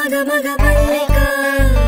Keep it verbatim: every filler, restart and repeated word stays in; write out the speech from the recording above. Maga maga balik ka.